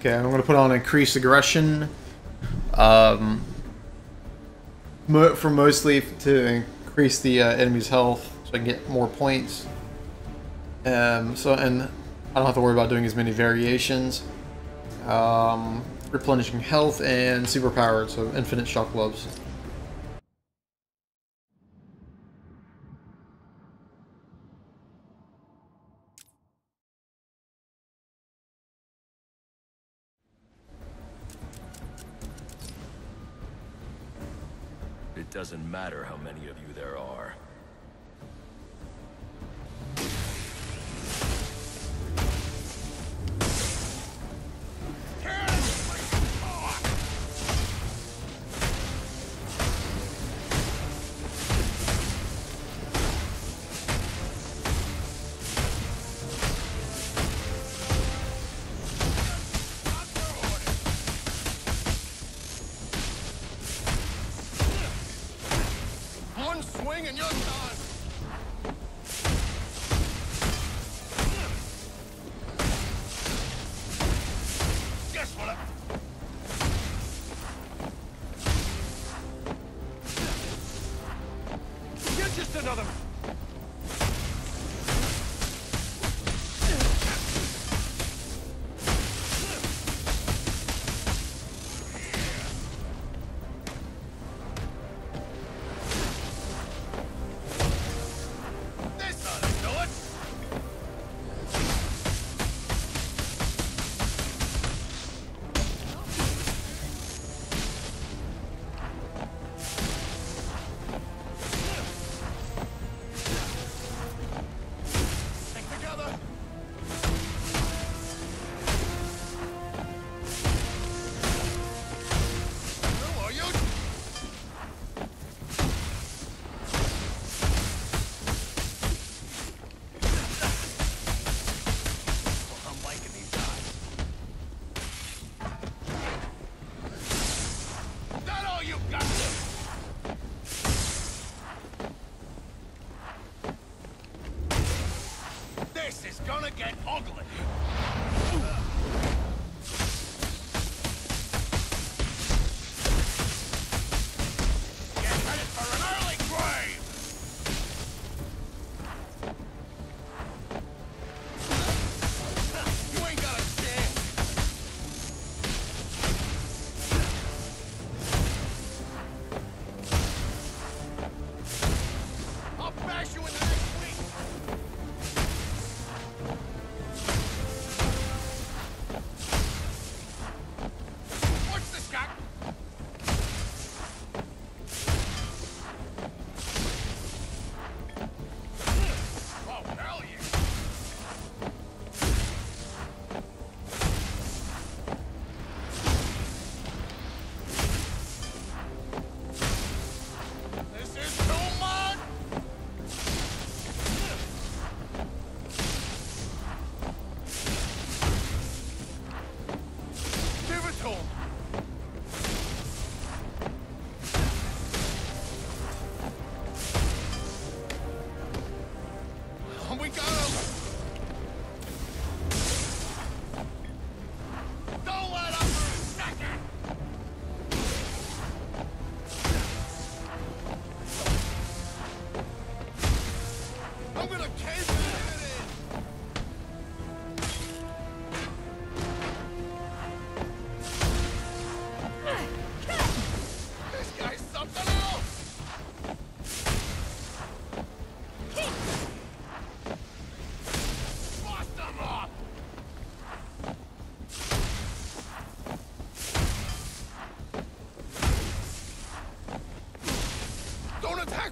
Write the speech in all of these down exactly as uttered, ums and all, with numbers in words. Okay, I'm gonna put on increased aggression. Um, mo for mostly to increase the uh, enemy's health, so I can get more points. Um, so and I don't have to worry about doing as many variations. Um, replenishing health and superpowered, so infinite shock gloves. It doesn't matter how many of you there are.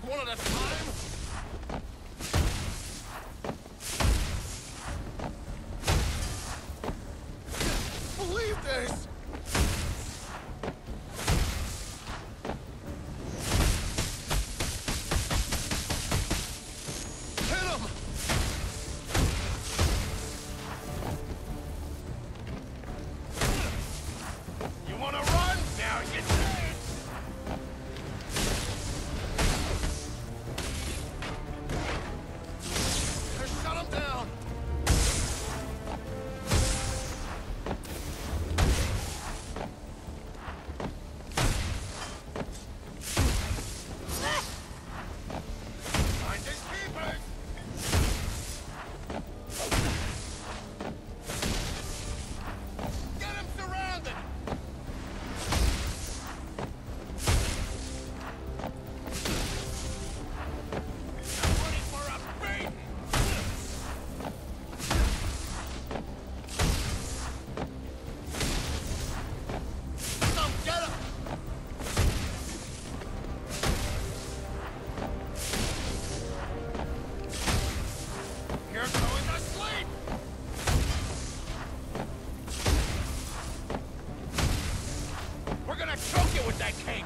One at a time! king.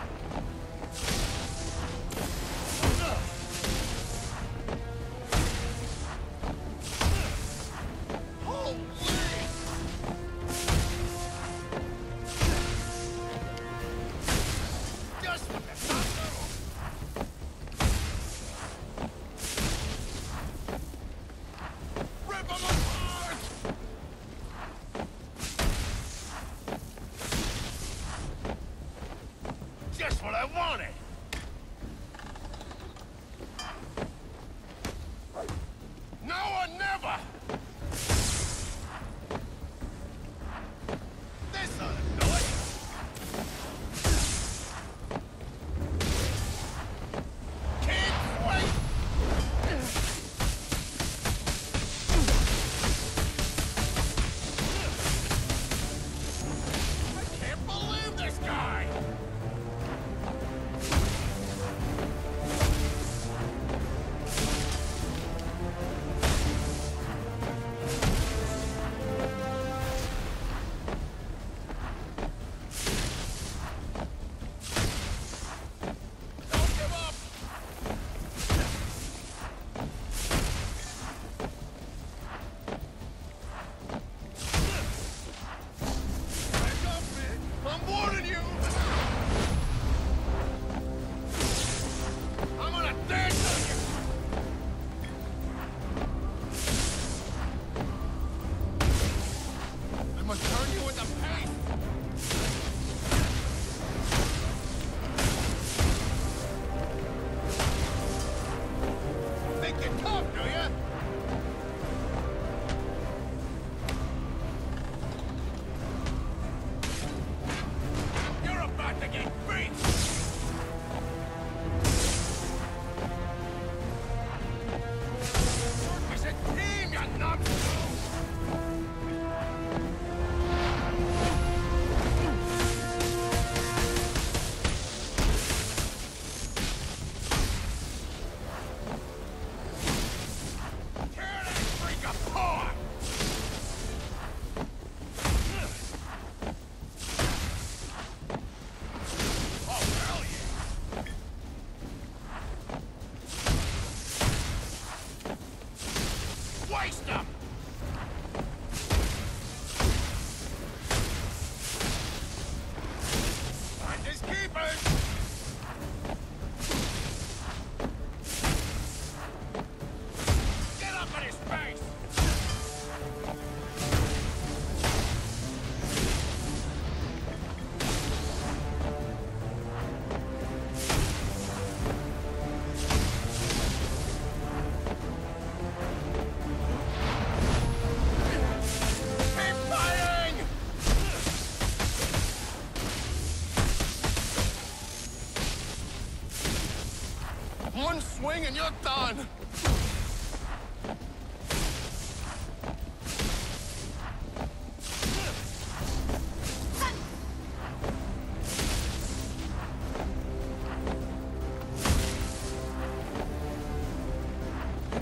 One swing and you're done!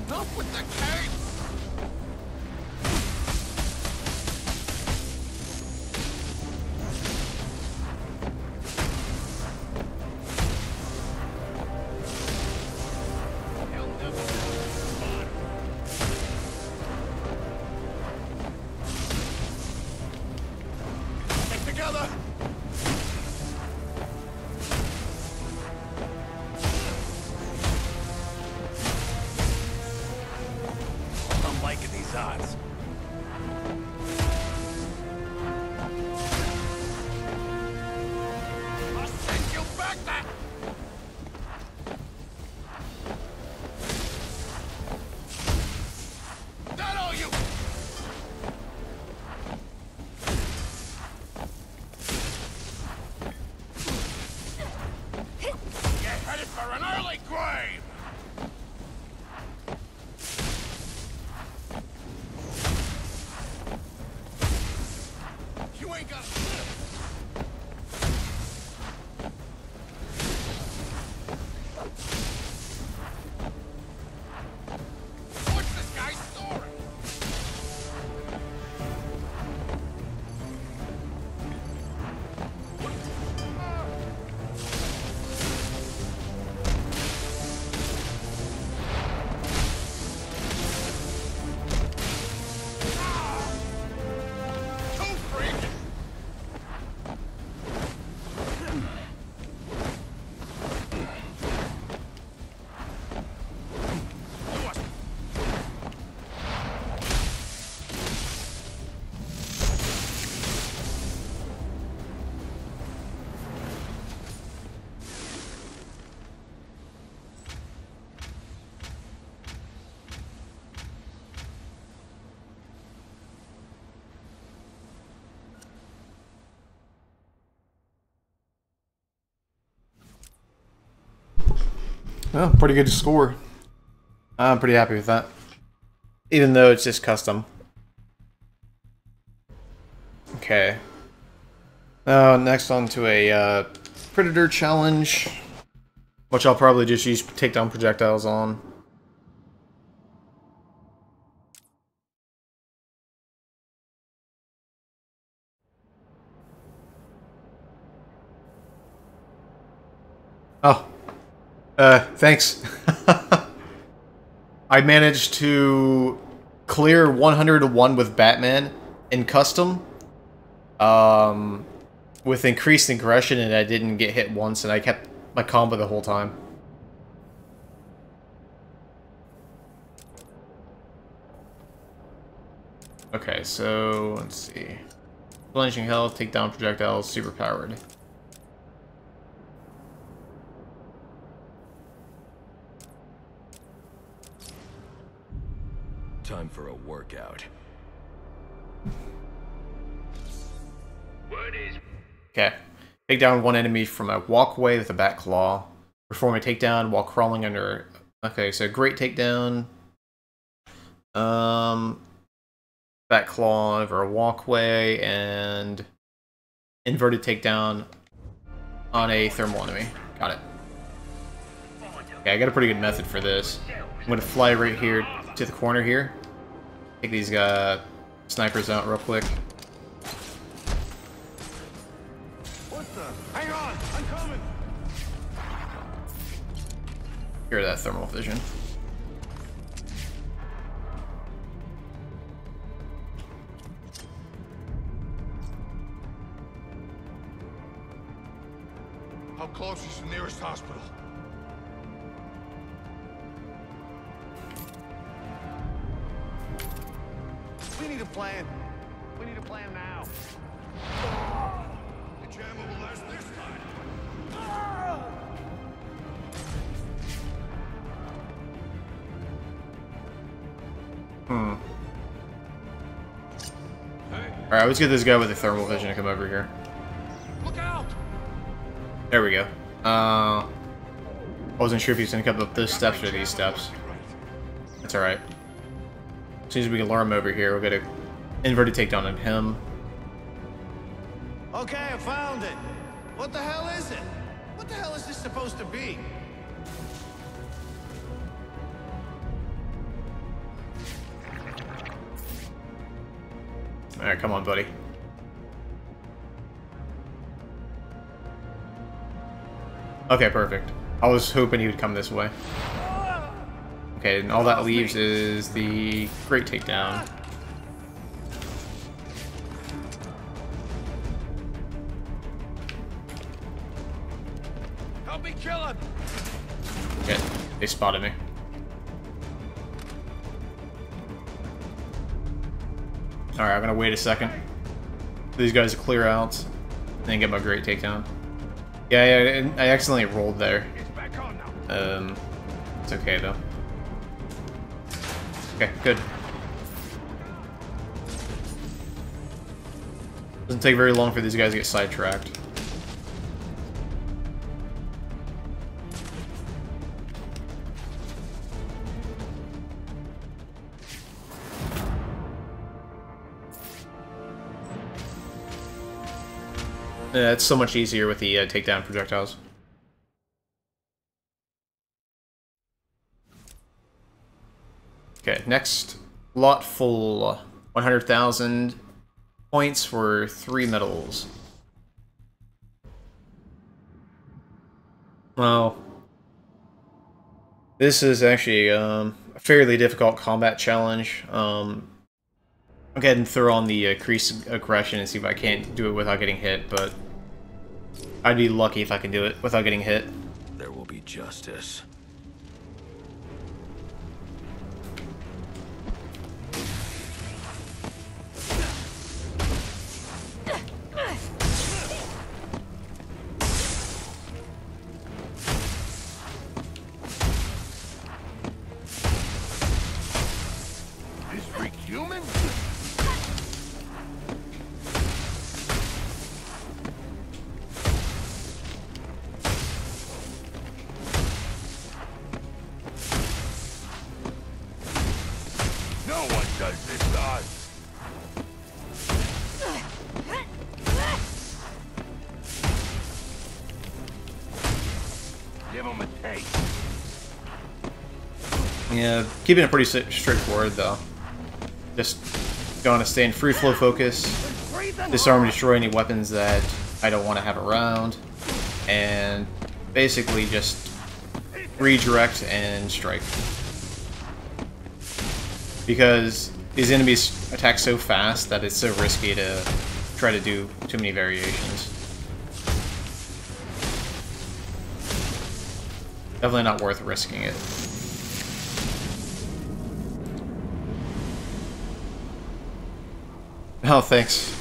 Enough with the cake! Oh, pretty good score. I'm pretty happy with that. Even though it's just custom. Okay. Uh, next on to a uh, Predator challenge, which I'll probably just use takedown projectiles on. Oh, uh, thanks. I managed to clear one hundred to one with Batman in custom, um, with increased aggression, and I didn't get hit once, and I kept my combo the whole time. Okay, so let's see. Blanching health, takedown projectiles, super powered. Time for a workout. Okay. Take down one enemy from a walkway with a back claw. Perform a takedown while crawling under. Okay, so great takedown. Um, back claw over a walkway and inverted takedown on a thermal enemy. Got it. Okay, I got a pretty good method for this. I'm gonna fly right here to the corner here. Take these uh, snipers out real quick. What the? Hang on, I'm coming. Hear that thermal vision. How close is the nearest hospital? We need a plan. We need a plan now. The jammer will last this time. Hmm. Alright, let's get this guy with the thermal vision to come over here. Look out! There we go. Uh, I wasn't sure if he was going to come up those steps or these steps. That's alright. As soon as we can lure him over here, we'll get an inverted takedown on him. Okay, I found it. What the hell is it? What the hell is this supposed to be? All right, come on, buddy. Okay, perfect. I was hoping he would come this way. Okay, and all that leaves is the great takedown. Help me kill him! Okay, they spotted me. Alright, I'm gonna wait a second. These guys clear out, then get my great takedown. Yeah, yeah, I accidentally rolled there. Um, it's okay though. Okay, good. Doesn't take very long for these guys to get sidetracked. Yeah, it's so much easier with the uh, takedown projectiles. Okay, next lot full, one hundred thousand points for three medals. Well, this is actually um, a fairly difficult combat challenge. Um, I'll go ahead and throw on the increased aggression and see if I can't do it without getting hit, but I'd be lucky if I can do it without getting hit. There will be justice. Yeah, keeping it pretty straightforward though. Just gonna stay in free flow focus, disarm and destroy any weapons that I don't want to have around, and basically just redirect and strike. Because these enemies attack so fast that it's so risky to try to do too many variations. Definitely not worth risking it. Oh, thanks.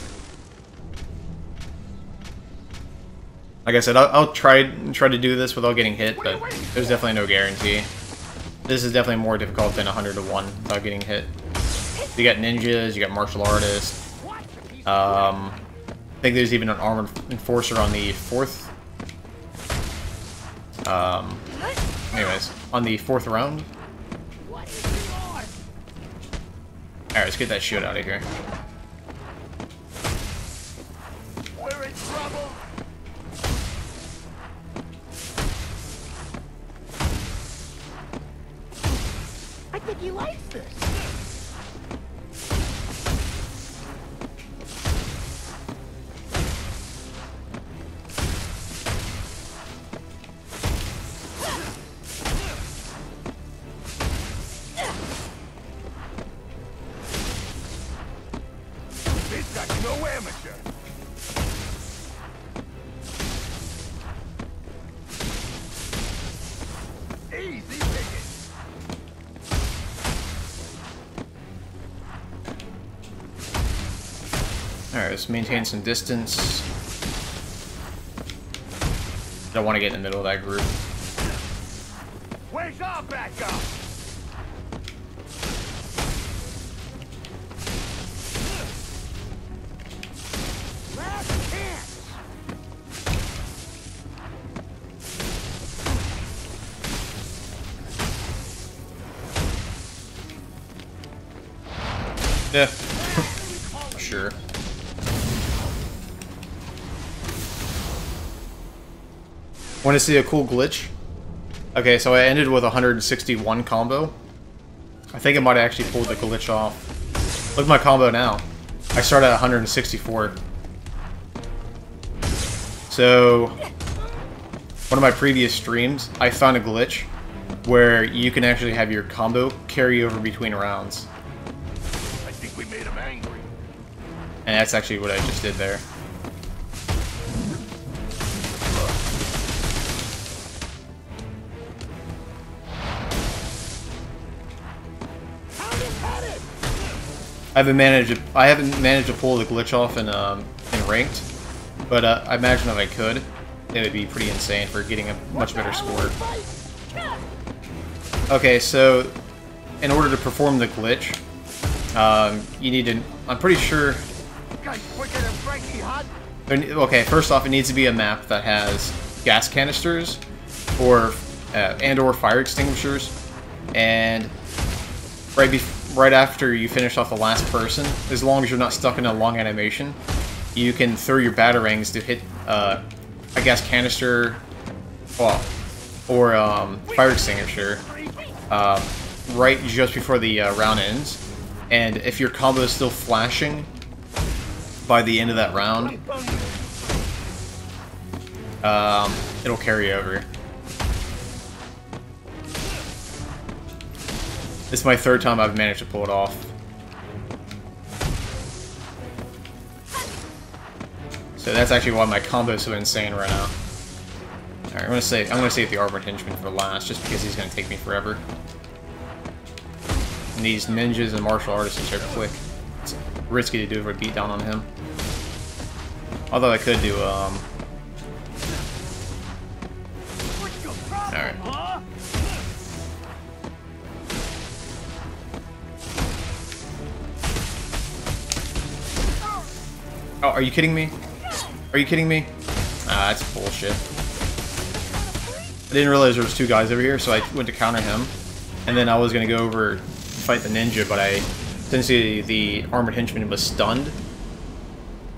Like I said, I'll, I'll try try to do this without getting hit, but there's definitely no guarantee. This is definitely more difficult than one hundred to one without getting hit. You got ninjas, you got martial artists. Um, I think there's even an armored enforcer on the fourth. Um, anyways, on the fourth round. All right, let's get that shield out of here. He likes this. It's got no amateur. Easy. Alright, let's maintain some distance. Don't want to get in the middle of that group. Where's our backup? Last chance. Yeah. Sure. Want to see a cool glitch? Okay, so I ended with one hundred sixty-one combo. I think I might have actually pulled the glitch off. Look at my combo now. I start at one hundred sixty-four. So, one of my previous streams, I found a glitch where you can actually have your combo carry over between rounds. I think we made him angry. And that's actually what I just did there. I haven't managed to, I haven't managed to pull the glitch off in, um, in ranked, but uh, I imagine if I could, it would be pretty insane for getting a much better score. Okay, so in order to perform the glitch, um, you need to, I'm pretty sure, okay, first off, it needs to be a map that has gas canisters or uh, and or fire extinguishers, and right before Right after you finish off the last person, as long as you're not stuck in a long animation, you can throw your batarangs to hit, uh, I guess, canister, well, or um, fire extinguisher, uh, right just before the uh, round ends. And if your combo is still flashing by the end of that round, um, it'll carry over. This is my third time I've managed to pull it off. So that's actually why my combo is so insane right now. Alright, I'm gonna save I'm gonna save the Armored Henchman for last, just because he's gonna take me forever. And these ninjas and martial artists are quick. It's risky to do a beatdown on him. Although I could do um Alright. Oh, are you kidding me? Are you kidding me? Ah, that's bullshit. I didn't realize there was two guys over here, so I went to counter him. And then I was going to go over and fight the ninja, but I... Since the, the Armored Henchman was stunned,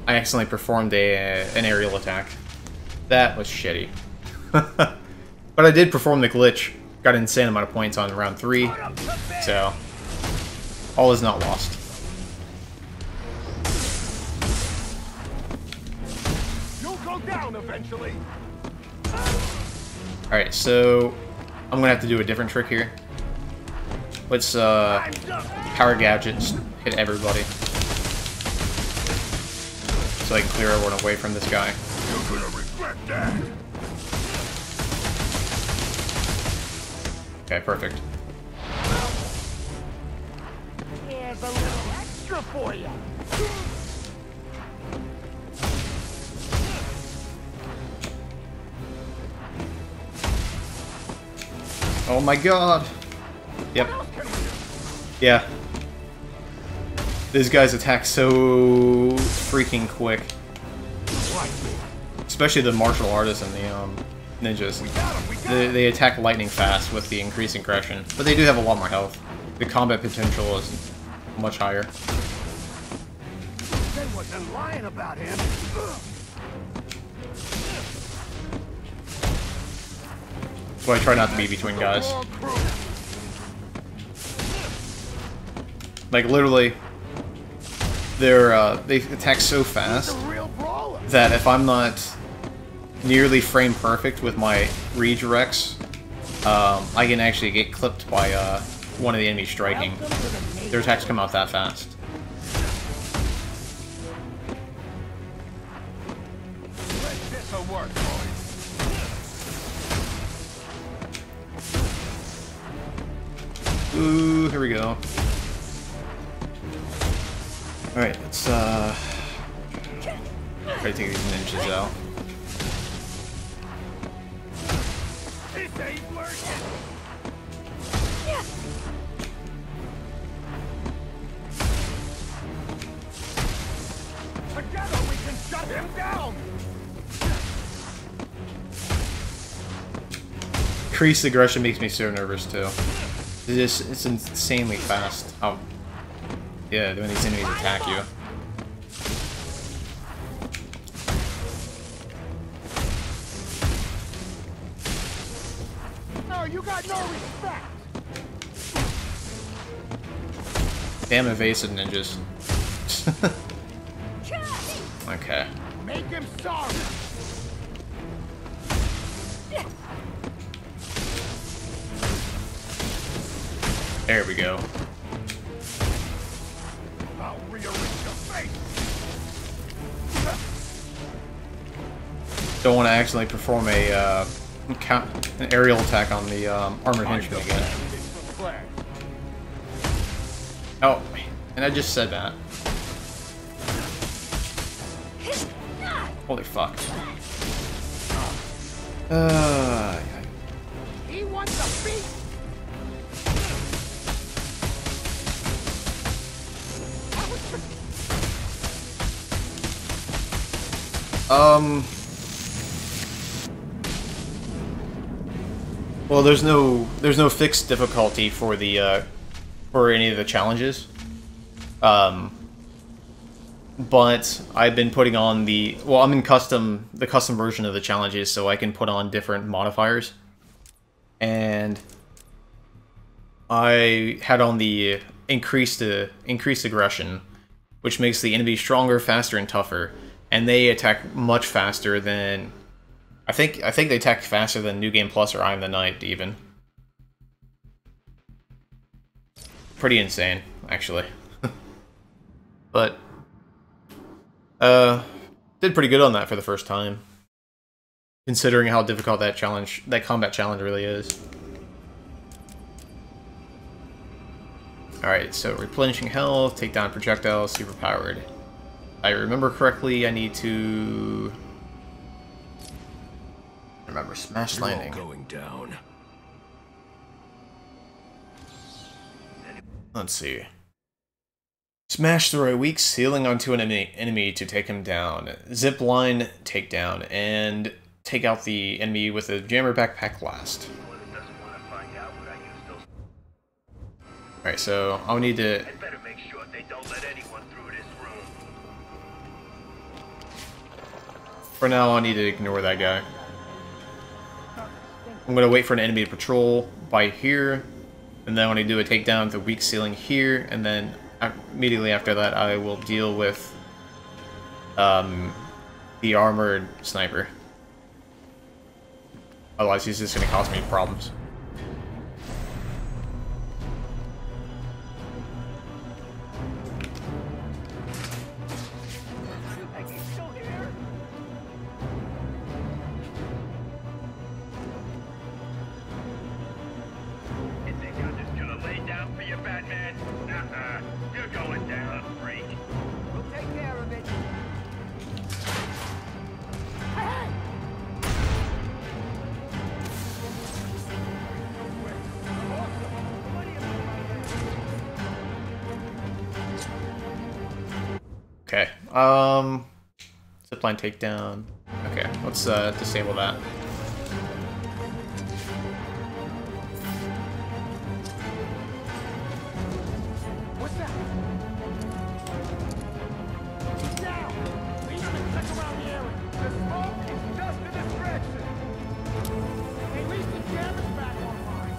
I accidentally performed a, an aerial attack. That was shitty. But I did perform the glitch, Got an insane amount of points on round three, so all is not lost. You'll go down eventually. All right, so I'm gonna have to do a different trick here. Let's uh, power gadgets hit everybody, so I can clear everyone away from this guy. You're gonna regret that. Okay, perfect. Here's a little extra for you. Oh my god! Yep. Yeah. These guys attack so freaking quick. Especially the martial artists and the um, ninjas. They, they attack lightning fast with the increase in aggression, but they do have a lot more health. The combat potential is much higher. They wasn't lying about him. So I try not to be between guys. Like literally, they're uh, they attack so fast that if I'm not nearly frame perfect with my redirects, um, I can actually get clipped by uh, one of the enemies striking. Their attacks come out that fast. Ooh, here we go. Alright, let's uh, try to take these ninjas out. Together we can shut him down! Increased aggression makes me so nervous too. It's just, it's insanely fast. Oh. Yeah, when these enemies attack you. No, you got no respect. Damn evasive ninjas. Okay. Make him sorry. There we go. Don't want to actually perform a uh, an aerial attack on the um, armored henchman again. Oh, and I just said that. Holy fuck! Uh, he wants a beat. Um. Well, there's no there's no fixed difficulty for the uh, for any of the challenges, um, but I've been putting on the well I'm in custom the custom version of the challenges, so I can put on different modifiers, and I had on the increased uh, increased aggression, which makes the enemy stronger, faster, and tougher, and they attack much faster than. I think I think they attack faster than New Game Plus or I Am the Knight even. Pretty insane, actually. But uh, did pretty good on that for the first time, considering how difficult that challenge, that combat challenge, really is. All right, so replenishing health, take down projectiles, superpowered. If I remember correctly, I need to. Remember, smash landing. Going down. Let's see. Smash through a weak ceiling onto an enemy, enemy to take him down. Zip line takedown and take out the enemy with a jammer backpack last. All right, so I'll need to. I better make sure they don't let anyone through this room. For now, I need to ignore that guy. I'm going to wait for an enemy to patrol by here, and then when I do a takedown, the weak ceiling here, and then immediately after that I will deal with um, the armored sniper. Otherwise he's just going to cause me problems. Okay, um, zipline takedown. Okay, let's uh, disable that. What's that? Now! We need to check around the area. The smoke is just a distraction. At least the jam is back online.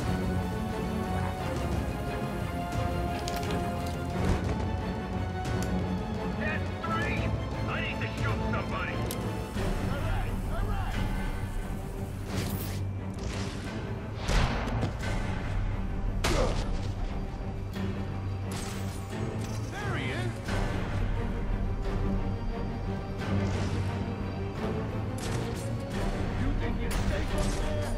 That's three! I need to shoot somebody! Alright, alright! There he is! You think you're safe over there?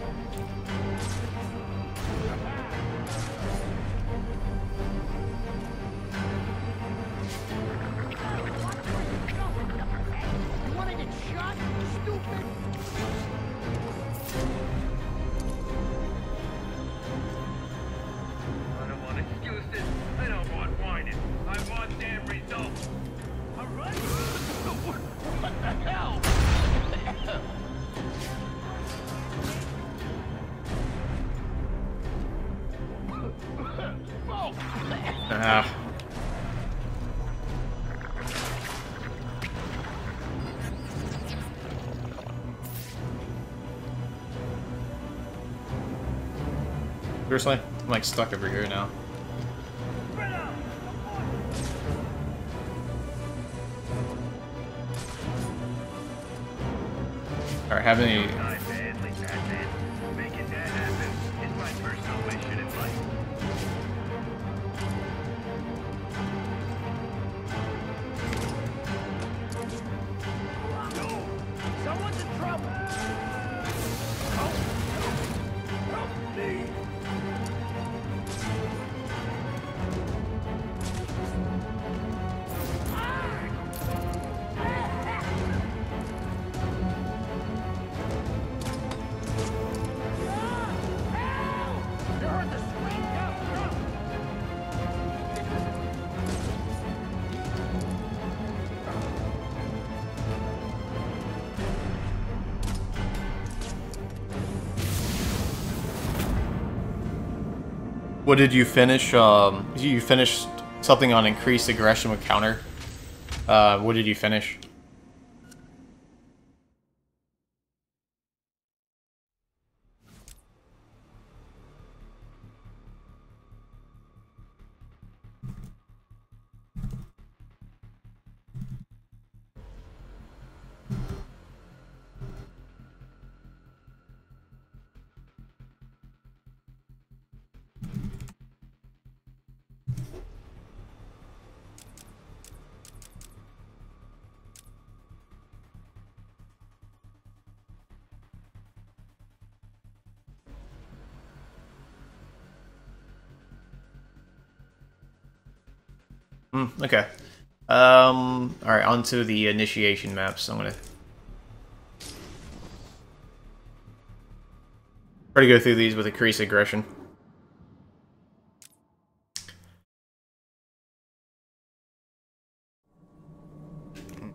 You wanna get shot, stupid? I don't want excuses. I don't want whining. I want damn results. Alright! What the hell? Ah. Seriously? I'm like stuck over here now. Alright, have any... Making that happen is my personal mission in life. No! Someone's in trouble! Help! Help! Help me! What did you finish? Um, you finished something on increased aggression with counter. Uh, what did you finish? Mm, okay. Um, Alright, onto the initiation maps. I'm gonna try to go through these with increased aggression.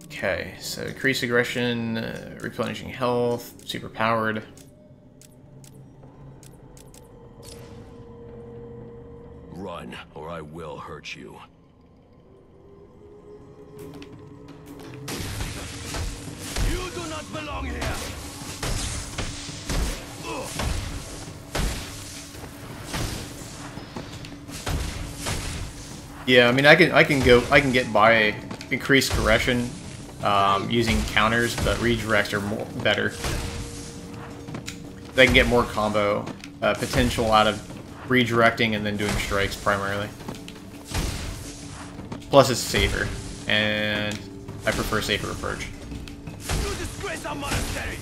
Okay, so increased aggression, uh, replenishing health, super powered. Run, or I will hurt you. You do not belong here. Ugh. Yeah, I mean, I can I can go I can get by increased correction um, using counters, but redirects are more better. They can get more combo uh, potential out of redirecting and then doing strikes primarily. Plus, it's safer, and I prefer safer approach. You disgrace our monastery.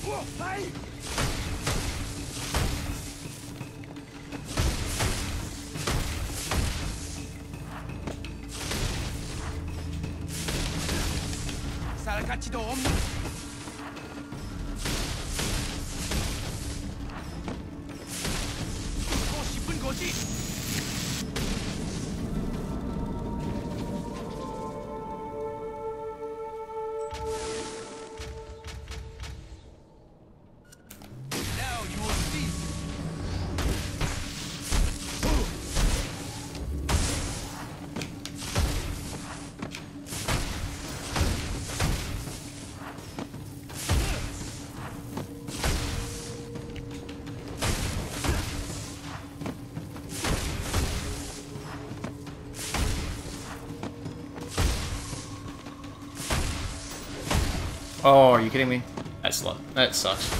Oh, are you kidding me? That's that sucks.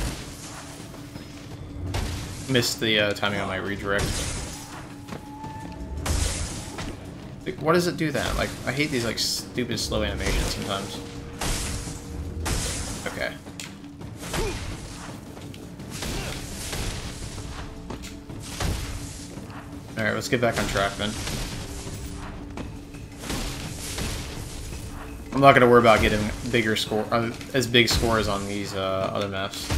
Missed the uh, timing on my redirect. Like, why does it do that? Like, I hate these like stupid slow animations sometimes. Okay. All right, let's get back on track then. I'm not gonna worry about getting bigger score, uh, as big scores on these uh, other maps.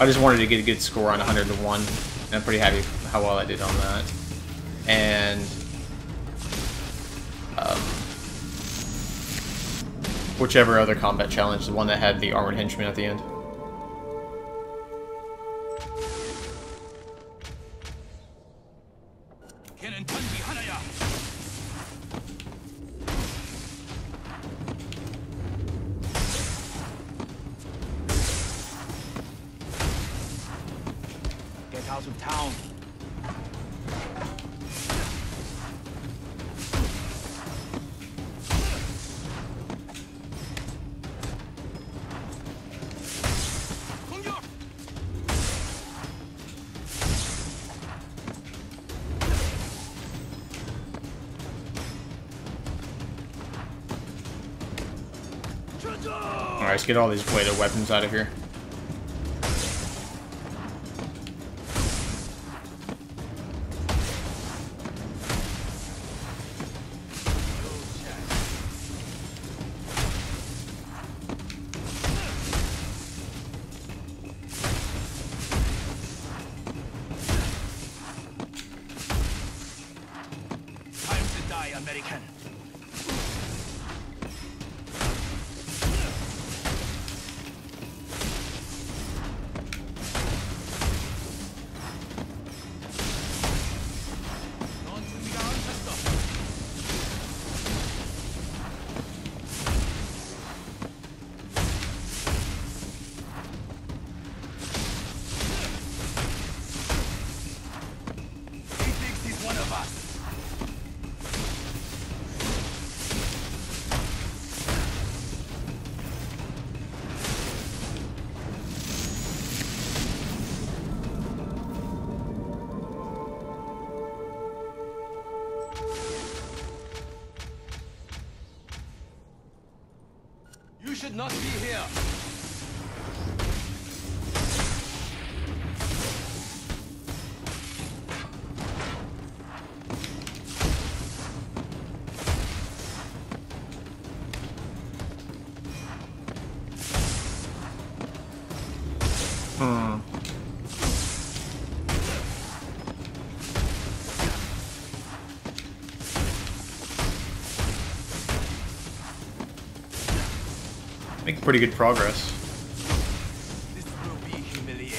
I just wanted to get a good score on one hundred and one, and I'm pretty happy how well I did on that. And um, whichever other combat challenge, the one that had the armored henchman at the end. Let's get all these bladed weapons out of here. Should not be here. Hmm. Making pretty good progress. This will be humiliation.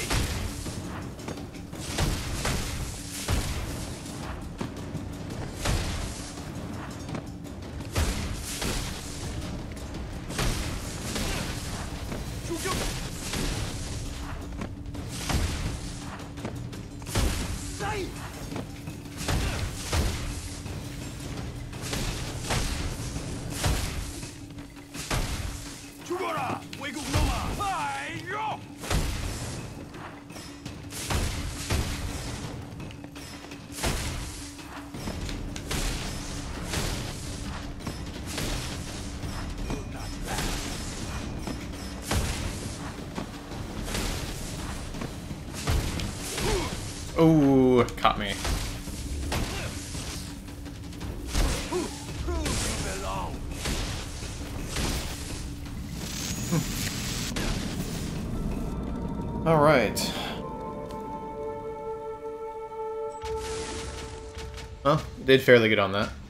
Oh, caught me. All right. Well, did fairly good on that.